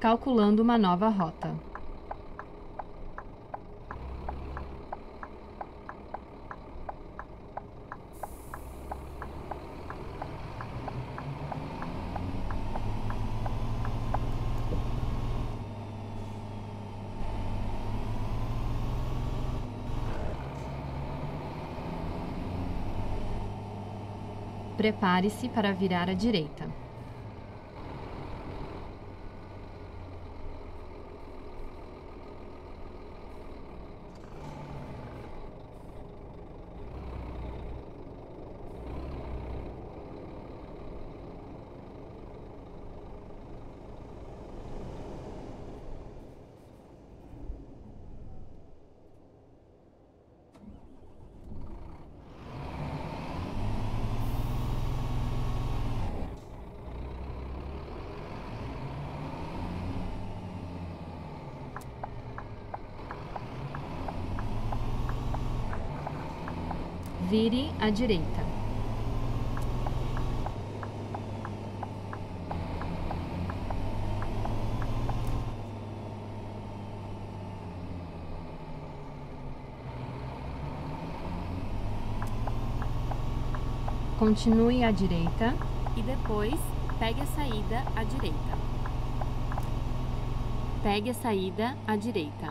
calculando uma nova rota. Prepare-se para virar à direita. Vire à direita. Continue à direita e depois pegue a saída à direita. Pegue a saída à direita.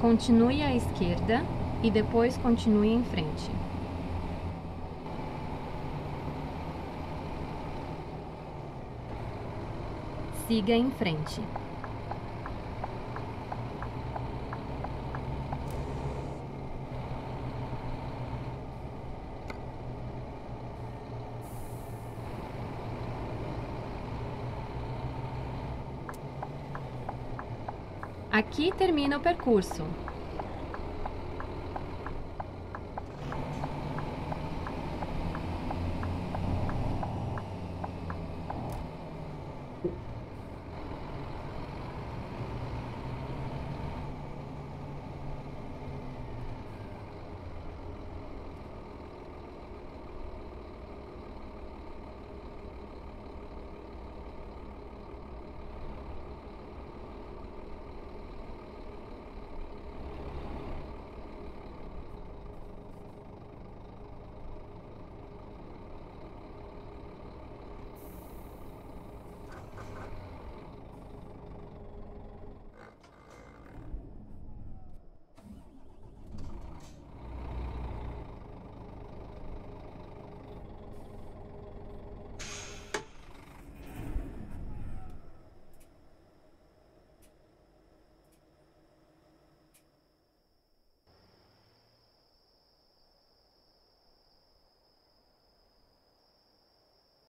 Continue à esquerda e depois continue em frente. Siga em frente. Aqui termina o percurso.